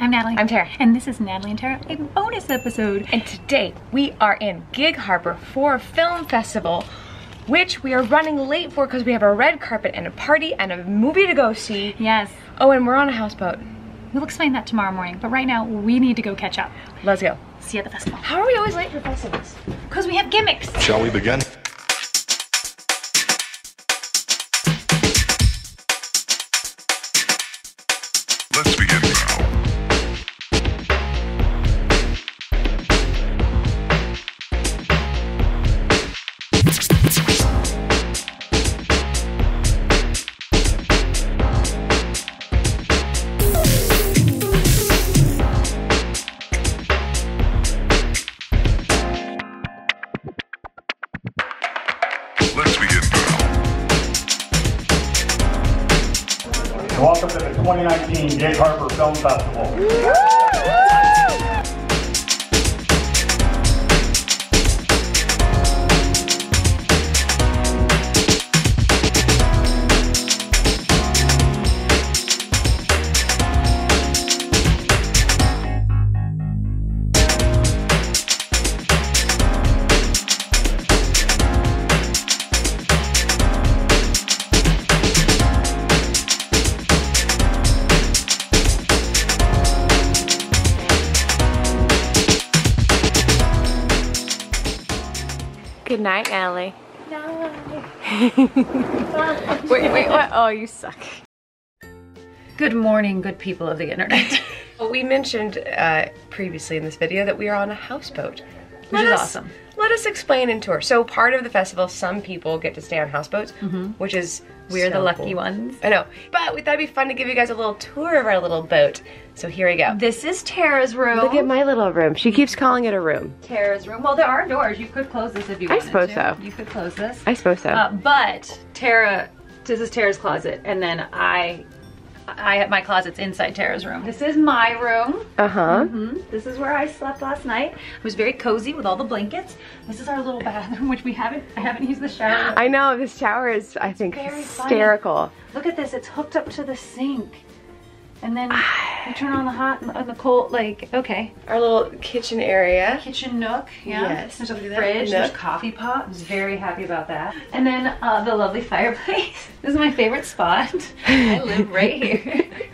I'm Natalie. I'm Tara. And this is Natalie and Tara, a bonus episode. And today we are in Gig Harbor for Film Festival, which we are running late for because we have a red carpet and a party and a movie to go see. Yes. Oh, and we're on a houseboat. We'll explain that tomorrow morning, but right now we need to go catch up. Let's go. See you at the festival. How are we always late for festivals? Because we have gimmicks. Shall we begin? Let's begin now. Welcome to the 2019 Gig Harbor Film Festival. Good night, Natalie. No. wait, what? Oh, you suck. Good morning, good people of the internet. Well, we mentioned previously in this video that we are on a houseboat, which is awesome. Let us explain and tour. So part of the festival, some people get to stay on houseboats, which is We're so the lucky ones. I know. But we thought it'd be fun to give you guys a little tour of our little boat. So here we go. This is Tara's room. Look at my little room. She keeps calling it a room. Tara's room. Well, there are doors. You could close this if you wanted to. You could close this. I suppose so. But Tara, this is Tara's closet. And then I have my closet's inside Tara's room. This is my room. This is where I slept last night. It was very cozy with all the blankets. This is our little bathroom, which I haven't used the shower. I know, this shower is, I think, hysterical. Look at this, it's hooked up to the sink. And then you turn on the hot and the cold, like, okay. Our little kitchen area. Kitchen nook, yeah. Yes. There's a fridge, there's coffee pot. I was very happy about that. And then the lovely fireplace. This is my favorite spot. I live right here.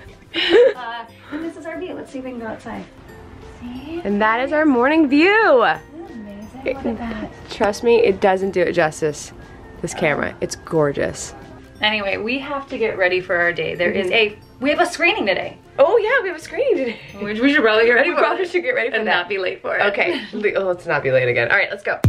And this is our view. Let's see if we can go outside. See? And that is our morning view. Isn't that amazing? Look at that. Trust me, it doesn't do it justice, this camera. It's gorgeous. Anyway, we have to get ready for our day. There is a... We have a screening today. Oh yeah, we have a screening today. We should probably get ready for it. We probably should get ready for it. And not be late for it. Okay, let's not be late again. All right, let's go.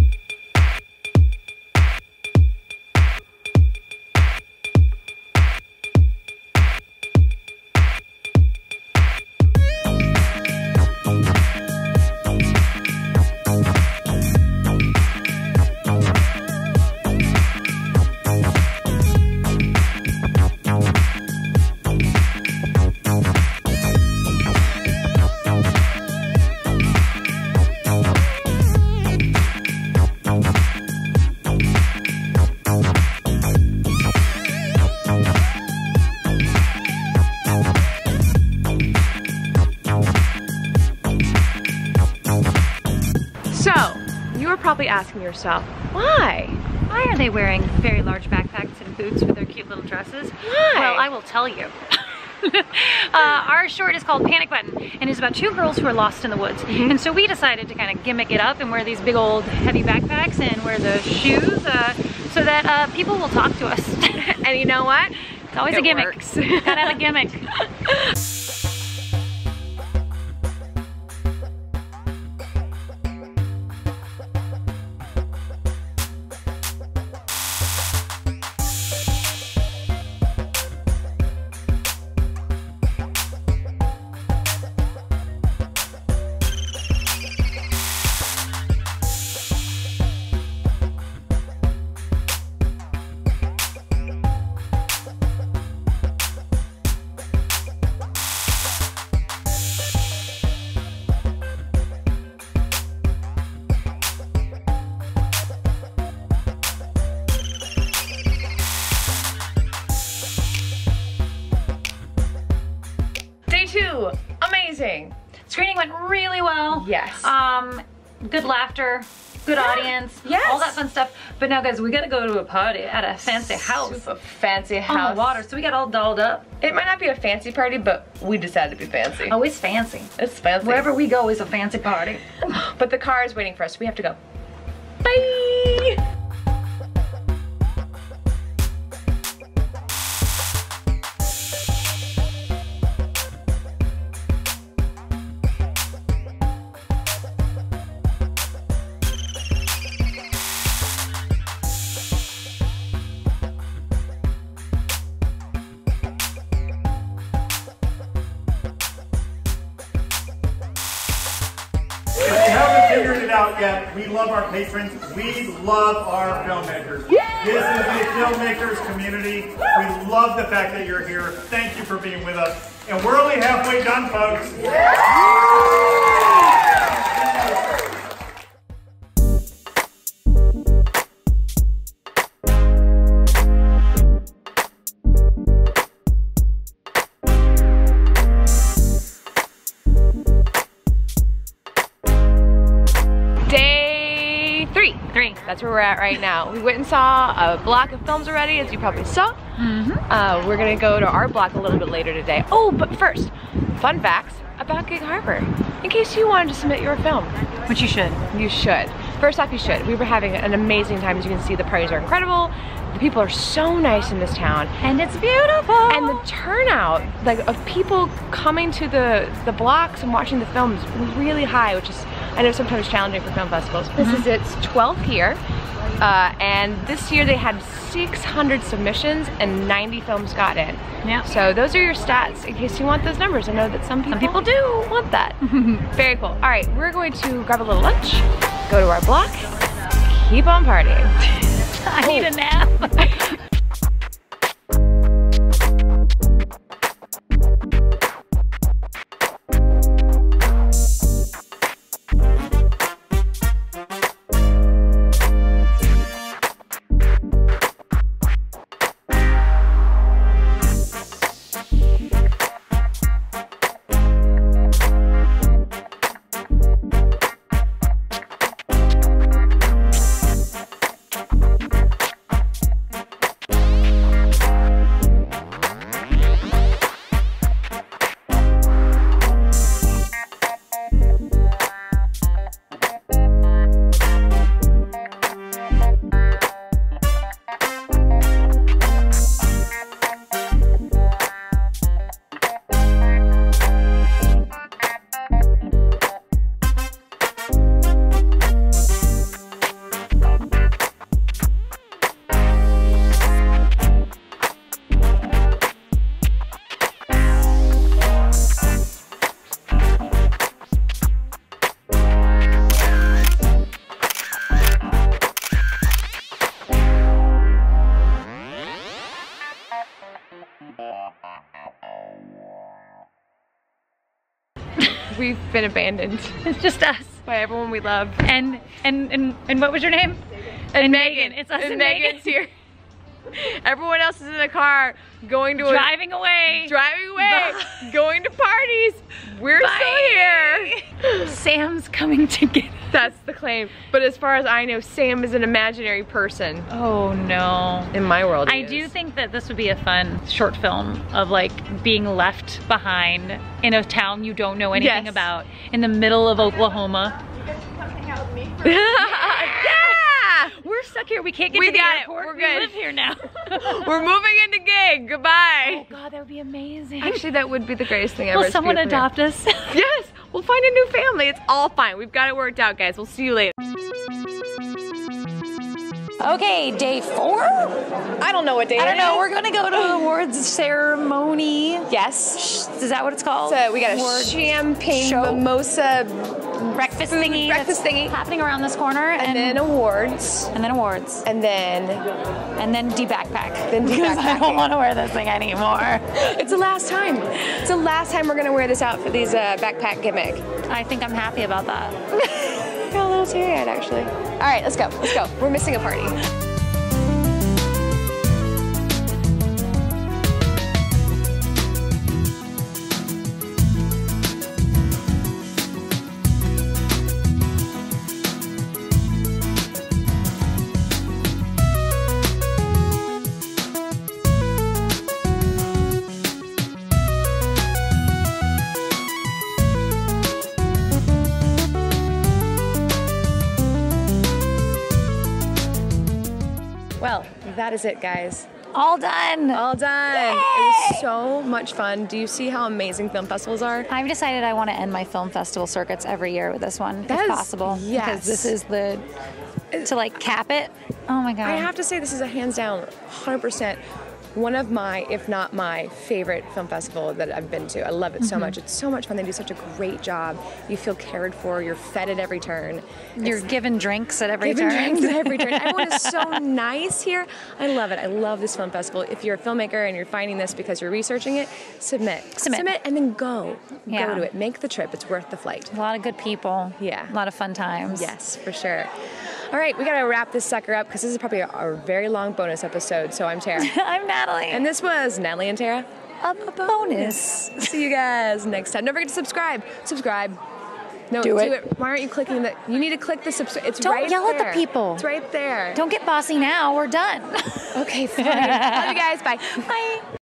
Probably asking yourself, why are they wearing very large backpacks and boots with their cute little dresses? Why? Well, I will tell you. Our short is called Panic Button, and it's about two girls who are lost in the woods. And so we decided to kind of gimmick it up and wear these big old heavy backpacks and wear the shoes so that people will talk to us. And you know what? It's always a gimmick. Gotta have a gimmick. amazing. Screening went really well. Yes. Good laughter. Good audience, yes. All that fun stuff. But now, guys, we gotta go to a party at a fancy house. Super fancy house. On the water, so we got all dolled up. It might not be a fancy party, but we decided to be fancy. Oh, it's fancy. It's fancy. Wherever we go is a fancy party. But the car is waiting for us. We have to go. Bye! Yet. We love our patrons. We love our filmmakers. Yay! This is a filmmakers community. We love the fact that you're here. Thank you for being with us. And we're only halfway done, folks. That's where we're at right now. We went and saw a block of films already, as you probably saw. We're gonna go to our block a little bit later today. Oh, but first, fun facts about Gig Harbor. In case you wanted to submit your film. Which you should. You should. First off, you should. We were having an amazing time. As you can see, the parties are incredible. The people are so nice in this town. And it's beautiful. And the turnout, like, of people coming to the blocks and watching the films was really high, which is, I know, sometimes challenging for film festivals. This is its 12th year. And this year they had 600 submissions and 90 films got in. Yeah. So those are your stats in case you want those numbers. I know that some people do want that. Very cool. All right, we're going to grab a little lunch, go to our block, keep on partying. I need a nap. We've been abandoned. It's just us. By everyone we love. And what was your name? And Megan. It's us and Megan. Megan's here. Everyone else is in a car going to driving away, going to parties. We're still here. Sam's coming to get us. That's the claim. But as far as I know, Sam is an imaginary person. Oh no. In my world, I do think that this would be a fun short film of, like, being left behind in a town you don't know anything about in the middle of Oklahoma. You guys can come hang out with me for a minute. We're stuck here. We can't get to the airport. We're good. We live here now. We're moving into Gig. Goodbye. Oh God, that would be amazing. Actually, that would be the greatest thing ever. Will someone adopt us? Yes. We'll find a new family. It's all fine. We've got it worked out, guys. We'll see you later. Okay, day 4? I don't know what day it is. I don't know. We're going to go to an awards ceremony. Yes. Is that what it's called? So we got a champagne mimosa breakfast thingy. Breakfast thingy. Happening around this corner. And then awards. And then awards. And then. And then de-backpack. Then de-backpack. Because I don't want to wear this thing anymore. It's the last time. It's the last time we're going to wear this out for these backpack gimmick. I think I'm happy about that. A little teary-eyed, actually. All right, let's go. Let's go. We're missing a party. that is it, guys. All done. All done. Yay! It was so much fun. Do you see how amazing film festivals are? I've decided I want to end my film festival circuits every year with this one, if possible. Yes. Because this is the, to like cap it. Oh my God. I have to say this is a hands down 100%. One of my, if not my, favorite film festival that I've been to. I love it so much. It's so much fun. They do such a great job. You feel cared for. You're fed at every turn. You're given drinks at every turn. Everyone is so nice here. I love it. I love this film festival. If you're a filmmaker and you're finding this because you're researching it, submit and then go. Yeah. Go to it. Make the trip. It's worth the flight. A lot of good people. Yeah. A lot of fun times. Yes, for sure. All right, we got to wrap this sucker up because this is probably a very long bonus episode. So I'm Tara. I'm Natalie. And this was Natalie and Tara. A bonus. See you guys next time. Don't forget to subscribe. Subscribe. No, do it. Why aren't you clicking the? You need to click the subscribe. It's right there. Don't yell at the people. It's right there. Don't get bossy now. We're done. Okay, fine. Love you guys. Bye. Bye.